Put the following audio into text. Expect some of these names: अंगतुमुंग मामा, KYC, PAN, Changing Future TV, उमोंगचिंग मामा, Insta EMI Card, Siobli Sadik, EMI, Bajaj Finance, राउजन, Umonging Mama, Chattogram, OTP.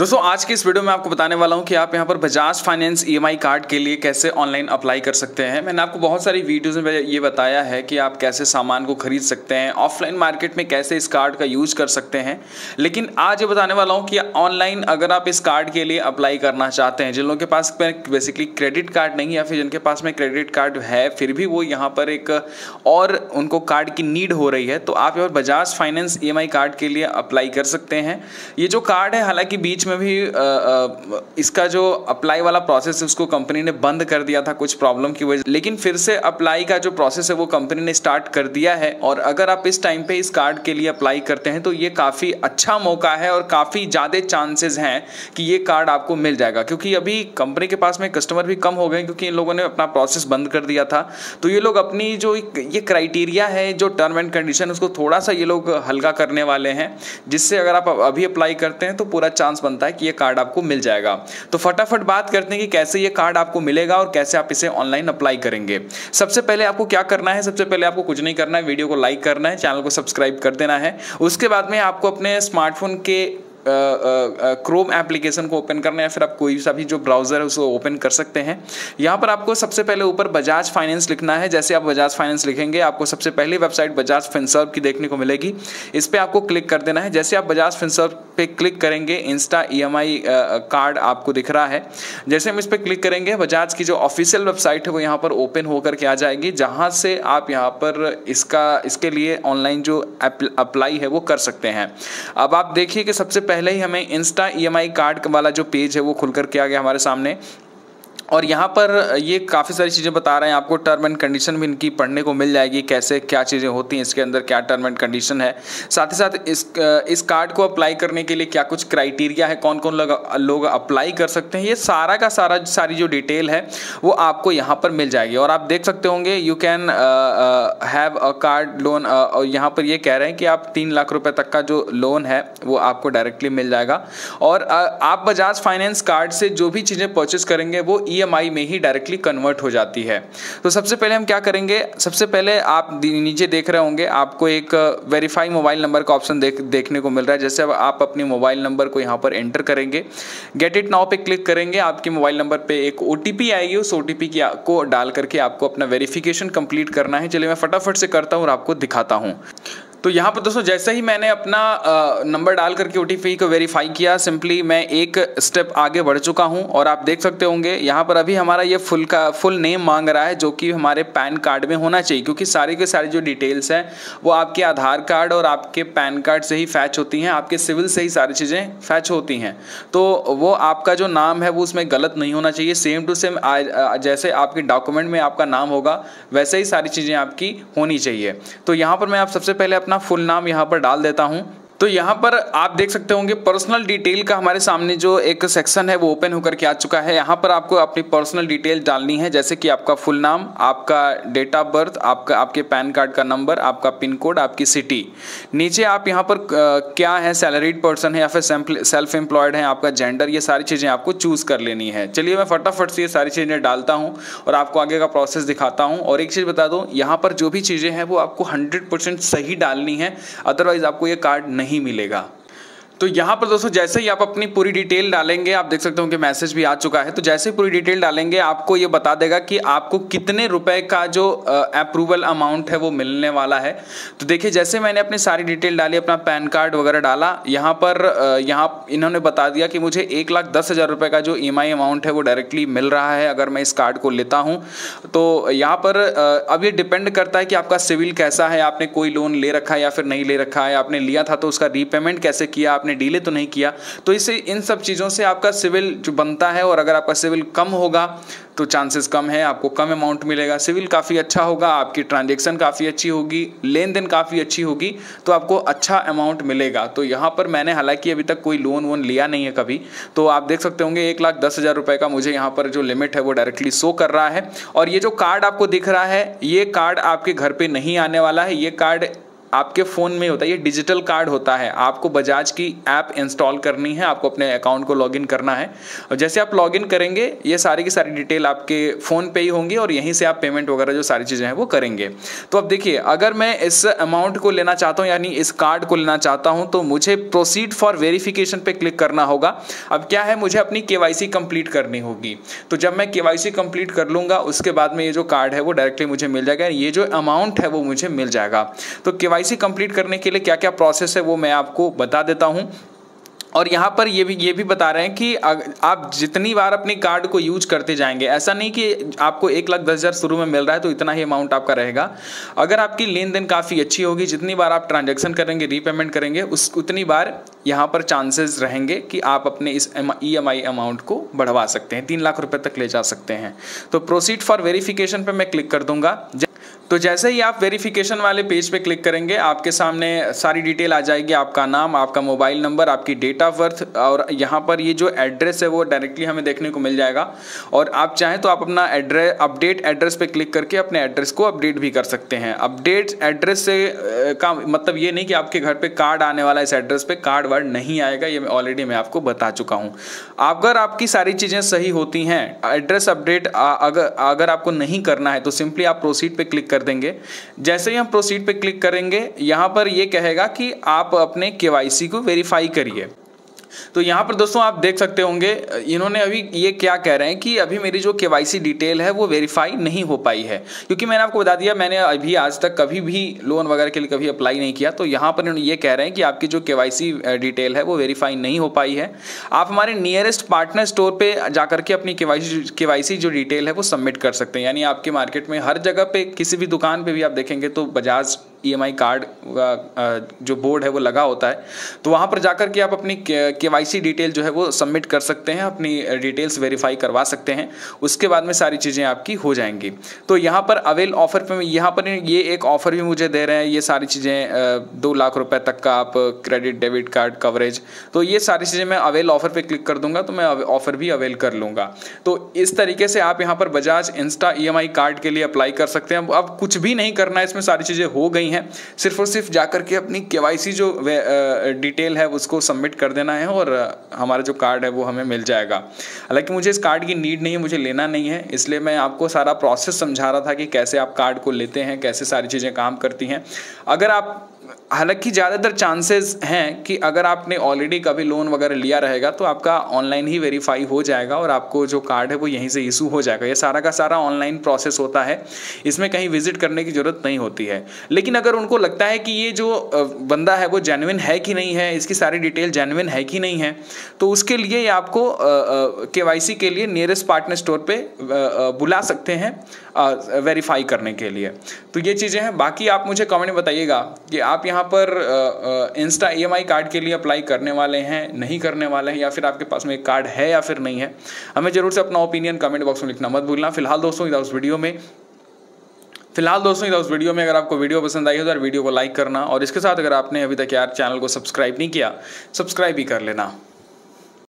दोस्तों आज के इस वीडियो में आपको बताने वाला हूं कि आप यहां पर बजाज फाइनेंस ईएमआई कार्ड के लिए कैसे ऑनलाइन अप्लाई कर सकते हैं। मैंने आपको बहुत सारी वीडियोस में ये बताया है कि आप कैसे सामान को खरीद सकते हैं, ऑफलाइन मार्केट में कैसे इस कार्ड का यूज कर सकते हैं, लेकिन आज ये बताने वाला हूं कि ऑनलाइन अगर आप इस कार्ड के लिए अप्लाई करना चाहते हैं, जिन लोगों के पास बेसिकली क्रेडिट कार्ड नहीं है या फिर जिनके पास में क्रेडिट कार्ड है फिर भी वो यहाँ पर एक और उनको कार्ड की नीड हो रही है, तो आप यहाँ पर बजाज फाइनेंस ईएमआई कार्ड के लिए अप्लाई कर सकते हैं। ये जो कार्ड है हालांकि बीच में भी इसका जो अप्लाई वाला प्रोसेस है उसको कंपनी ने बंद कर दिया था कुछ प्रॉब्लम की वजह, लेकिन फिर से अप्लाई का जो प्रोसेस है वो कंपनी ने स्टार्ट कर दिया है। और अगर आप इस टाइम पे इस कार्ड के लिए अप्लाई करते हैं तो ये काफ़ी अच्छा मौका है और काफ़ी ज़्यादा चांसेस हैं कि ये कार्ड आपको मिल जाएगा, क्योंकि अभी कंपनी के पास में कस्टमर भी कम हो गए क्योंकि इन लोगों ने अपना प्रोसेस बंद कर दिया था। तो ये लोग अपनी जो ये क्राइटेरिया है, जो टर्म एंड कंडीशन, उसको थोड़ा सा ये लोग हल्का करने वाले हैं, जिससे अगर आप अभी अप्लाई करते हैं तो पूरा चांस बनता है कि ये कार्ड आपको मिल जाएगा। तो फटाफट बात करते हैं कि कैसे ये कार्ड आपको मिलेगा और कैसे आप इसे ऑनलाइन अप्लाई करेंगे। सबसे पहले आपको क्या करना है, सबसे पहले आपको कुछ नहीं करना है, वीडियो को लाइक करना है, चैनल को सब्सक्राइब कर देना है। उसके बाद में आपको अपने स्मार्टफोन के क्रोम एप्लीकेशन को ओपन करना है, फिर आप कोई सा भी जो ब्राउज़र है उसको ओपन कर सकते हैं। यहाँ पर आपको सबसे पहले ऊपर बजाज फाइनेंस लिखना है। जैसे आप बजाज फाइनेंस लिखेंगे आपको सबसे पहले वेबसाइट बजाज फिनसर्व की देखने को मिलेगी, इस पर आपको क्लिक कर देना है। जैसे आप बजाज फिनसर्व पे क्लिक करेंगे इंस्टा ईएमआई कार्ड आपको दिख रहा है। जैसे हम इस पर क्लिक करेंगे बजाज की जो ऑफिशियल वेबसाइट है वो यहाँ पर ओपन होकर के आ जाएगी, जहाँ से आप यहाँ पर इसके लिए ऑनलाइन जो अप्लाई है वो कर सकते हैं। अब आप देखिए कि सबसे पहले ही हमें इंस्टा ईएमआई कार्ड वाला जो पेज है वो खुल करके आ गया हमारे सामने, और यहाँ पर ये काफ़ी सारी चीज़ें बता रहे हैं। आपको टर्म एंड कंडीशन भी इनकी पढ़ने को मिल जाएगी, कैसे क्या चीज़ें होती हैं, इसके अंदर क्या टर्म एंड कंडीशन है, साथ ही साथ इस कार्ड को अप्लाई करने के लिए क्या कुछ क्राइटेरिया है, कौन कौन लोग अप्लाई कर सकते हैं, ये सारा का सारी जो डिटेल है वो आपको यहाँ पर मिल जाएगी। और आप देख सकते होंगे you can have a card loan, और यहाँ पर ये कह रहे हैं कि आप 3 लाख रुपये तक का जो लोन है वो आपको डायरेक्टली मिल जाएगा। और आप बजाज फाइनेंस कार्ड से जो भी चीज़ें परचेस करेंगे वो EMI में ही डायरेक्टली कन्वर्ट हो जाती है। तो सबसे पहले हम क्या करेंगे, सबसे पहले आप नीचे देख रहे होंगे आपको एक वेरीफाई मोबाइल नंबर का ऑप्शन देखने को मिल रहा है। जैसे आप अपने मोबाइल नंबर को यहाँ पर एंटर करेंगे, गेट इट नाउ पे क्लिक करेंगे, आपके मोबाइल नंबर पे एक OTP आएगी, उस OTP को डाल करके आपको अपना वेरिफिकेशन कंप्लीट करना है। चलिए मैं फटाफट से करता हूँ और आपको दिखाता हूँ। तो यहाँ पर दोस्तों जैसे ही मैंने अपना नंबर डाल करके OTP को वेरीफाई किया, सिंपली मैं एक स्टेप आगे बढ़ चुका हूँ। और आप देख सकते होंगे यहाँ पर अभी हमारा ये फुल नेम मांग रहा है, जो कि हमारे पैन कार्ड में होना चाहिए, क्योंकि सारी के सारी जो डिटेल्स हैं वो आपके आधार कार्ड और आपके पैन कार्ड से ही फैच होती हैं, आपके सिविल से ही सारी चीज़ें फैच होती हैं। तो वो आपका जो नाम है वो उसमें गलत नहीं होना चाहिए। सेम टू सेम जैसे आपके डॉक्यूमेंट में आपका नाम होगा वैसे ही सारी चीज़ें आपकी होनी चाहिए। तो यहाँ पर मैं आप सबसे पहले अपना फुल नाम यहाँ पर डाल देता हूं। तो यहाँ पर आप देख सकते होंगे पर्सनल डिटेल का हमारे सामने जो एक सेक्शन है वो ओपन होकर के आ चुका है। यहाँ पर आपको अपनी पर्सनल डिटेल डालनी है, जैसे कि आपका फुल नाम, आपका डेट ऑफ बर्थ, आपके पैन कार्ड का नंबर, आपका पिन कोड, आपकी सिटी। नीचे आप यहाँ पर क्या है, सैलरीड पर्सन है या फिर सेल्फ एम्प्लॉयड है, आपका जेंडर, ये सारी चीज़ें आपको चूज़ कर लेनी है। चलिए मैं फटाफट से ये सारी चीज़ें डालता हूँ और आपको आगे का प्रोसेस दिखाता हूँ। और एक चीज़ बता दूँ, यहाँ पर जो भी चीज़ें हैं वो आपको 100% सही डालनी है, अदरवाइज़ आपको ये कार्ड ही मिलेगा। तो यहाँ पर दोस्तों जैसे ही आप अपनी पूरी डिटेल डालेंगे, आप देख सकते हो कि मैसेज भी आ चुका है। तो जैसे ही पूरी डिटेल डालेंगे आपको ये बता देगा कि आपको कितने रुपए का जो अप्रूवल अमाउंट है वो मिलने वाला है। तो देखिए जैसे मैंने अपनी सारी डिटेल डाली, अपना पैन कार्ड वगैरह डाला, यहाँ पर इन्होंने बता दिया कि मुझे 1,10,000 रुपये का जो EMI अमाउंट है वो डायरेक्टली मिल रहा है अगर मैं इस कार्ड को लेता हूँ। तो यहाँ पर अब ये डिपेंड करता है कि आपका सिविल कैसा है, आपने कोई लोन ले रखा है या फिर नहीं ले रखा है, आपने लिया था तो उसका रीपेमेंट कैसे किया, डीले तो नहीं किया। तो इससे इन सब चीजों से आपका सिविल जो बनता है, और अगर आपका सिविल कम होगा तो चांसेस कम है आपको कम अमाउंट मिलेगा। सिविल काफ़ी अच्छा होगा, आपकी ट्रांजैक्शन काफ़ी अच्छी होगी, लेन देन काफ़ी अच्छी होगी, तो आपको अच्छा अमाउंट मिलेगा। तो यहाँ पर मैंने हालांकि अभी तक कोई लोन वोन लिया नहीं है कभी, तो आप देख सकते होंगे 1,10,000 रुपये का मुझे यहाँ पर जो लिमिट है वो डायरेक्टली शो कर रहा है। और ये जो कार्ड आपको दिख रहा है, ये कार्ड आपके घर पर नहीं आने वाला है, ये कार्ड आपके फ़ोन में होता है, ये डिजिटल कार्ड होता है। आपको बजाज की ऐप इंस्टॉल करनी है, आपको अपने अकाउंट को लॉगिन करना है और जैसे आप लॉगिन करेंगे ये सारी की सारी डिटेल आपके फ़ोन पे ही होंगी और यहीं से आप पेमेंट वगैरह जो सारी चीज़ें हैं वो करेंगे। तो अब देखिए, अगर मैं इस अमाउंट को लेना चाहता हूँ यानी इस कार्ड को लेना चाहता हूँ तो मुझे प्रोसीड फॉर वेरीफिकेशन पर क्लिक करना होगा। अब क्या है, मुझे अपनी KYC कंप्लीट करनी होगी। तो जब मैं KYC कंप्लीट कर लूँगा उसके बाद में ये जो कार्ड है वो डायरेक्टली मुझे मिल जाएगा, ये जो अमाउंट है वो मुझे मिल जाएगा। तो KYC कंप्लीट करने के लिए क्या क्या प्रोसेस है वो मैं आपको बता देता हूँ। और यहाँ पर ये भी बता रहे हैं कि आप जितनी बार अपने कार्ड को यूज करते जाएंगे, ऐसा नहीं कि आपको 1,10,000 शुरू में मिल रहा है तो इतना ही अमाउंट आपका रहेगा। अगर आपकी लेन देन काफ़ी अच्छी होगी, जितनी बार आप ट्रांजैक्शन करेंगे, रीपेमेंट करेंगे, उस उतनी बार यहाँ पर चांसेस रहेंगे कि आप अपने इस EMI अमाउंट को बढ़वा सकते हैं, 3 लाख रुपये तक ले जा सकते हैं। तो प्रोसीड फॉर वेरीफिकेशन पर मैं क्लिक कर दूँगा। तो जैसे ही आप वेरिफिकेशन वाले पेज पे क्लिक करेंगे आपके सामने सारी डिटेल आ जाएगी, आपका नाम, आपका मोबाइल नंबर, आपकी डेट ऑफ बर्थ और यहाँ पर ये जो एड्रेस है वो डायरेक्टली हमें देखने को मिल जाएगा। और आप चाहें तो आप अपना एड्रेस अपडेट एड्रेस पे क्लिक करके अपने एड्रेस को अपडेट भी कर सकते हैं। अपडेट एड्रेस से का मतलब ये नहीं कि आपके घर पर कार्ड आने वाला, इस एड्रेस पर कार्ड वार्ड नहीं आएगा, ये ऑलरेडी मैं आपको बता चुका हूँ। अगर आपकी सारी चीज़ें सही होती हैं, एड्रेस अपडेट अगर आपको नहीं करना है तो सिंपली आप प्रोसीड पर क्लिक देंगे। जैसे ही हम प्रोसीड पे क्लिक करेंगे यहां पर ये कहेगा कि आप अपने KYC को वेरीफाई करिए। तो यहाँ पर दोस्तों आप देख सकते होंगे इन्होंने अभी ये क्या कह रहे हैं कि अभी मेरी जो KYC डिटेल है वो वेरीफाई नहीं हो पाई है, क्योंकि मैंने आपको बता दिया मैंने अभी आज तक कभी भी लोन वगैरह के लिए कभी अप्लाई नहीं किया। तो यहाँ पर ये कह रहे हैं कि आपकी जो KYC डिटेल है वो वेरीफाई नहीं हो पाई है, आप हमारे नियरेस्ट पार्टनर स्टोर पर जाकर के अपनी KYC जो डिटेल है वो सबमिट कर सकते हैं। यानी आपके मार्केट में हर जगह पर किसी भी दुकान पर भी आप देखेंगे तो बजाज EMI कार्ड का जो बोर्ड है वो लगा होता है, तो वहाँ पर जाकर के आप अपनी KYC डिटेल जो है वो सबमिट कर सकते हैं, अपनी डिटेल्स वेरीफाई करवा सकते हैं, उसके बाद में सारी चीज़ें आपकी हो जाएंगी। तो यहाँ पर अवेल ऑफ़र पे यहाँ पर ये एक ऑफ़र भी मुझे दे रहे हैं, ये सारी चीज़ें 2 लाख रुपए तक का आप क्रेडिट डेबिट कार्ड कवरेज, तो ये सारी चीज़ें मैं अवेल ऑफ़र पर क्लिक कर दूँगा तो मैं ऑफ़र भी अवेल कर लूँगा। तो इस तरीके से आप यहाँ पर बजाज इंस्टा EMI कार्ड के लिए अप्लाई कर सकते हैं। अब कुछ भी नहीं करना है, इसमें सारी चीज़ें हो गई हैं, सिर्फ और सिर्फ जाकर के अपनी KYC जो डिटेल है उसको सबमिट कर देना है और हमारा जो कार्ड है वो हमें मिल जाएगा। हालांकि मुझे इस कार्ड की नीड नहीं है, मुझे लेना नहीं है, इसलिए मैं आपको सारा प्रोसेस समझा रहा था कि कैसे आप कार्ड को लेते हैं, कैसे सारी चीज़ें काम करती हैं। अगर आप, हालांकि ज़्यादातर चांसेस हैं कि अगर आपने ऑलरेडी कभी लोन वगैरह लिया रहेगा तो आपका ऑनलाइन ही वेरीफाई हो जाएगा और आपको जो कार्ड है वो यहीं से इशू हो जाएगा। ये सारा का सारा ऑनलाइन प्रोसेस होता है, इसमें कहीं विजिट करने की ज़रूरत नहीं होती है। लेकिन अगर उनको लगता है कि ये जो बंदा है वो जेन्युइन है कि नहीं है, इसकी सारी डिटेल जेन्युइन है कि नहीं है, तो उसके लिए आपको KYC के लिए नियरेस्ट पार्टनर स्टोर पर बुला सकते हैं वेरीफाई करने के लिए। तो ये चीज़ें हैं। बाकी आप मुझे कमेंट में बताइएगा कि आप यहाँ पर इंस्टा EMI कार्ड के लिए अप्लाई करने वाले हैं, नहीं करने वाले हैं, या फिर आपके पास में एक कार्ड है या फिर नहीं है। हमें जरूर से अपना ओपिनियन कमेंट बॉक्स में लिखना मत भूलना। फिलहाल दोस्तों इधर उस वीडियो में अगर आपको वीडियो पसंद आई हो तो यार वीडियो को लाइक करना और इसके साथ अगर आपने अभी तक यार चैनल को सब्सक्राइब नहीं किया, सब्सक्राइब ही कर लेना।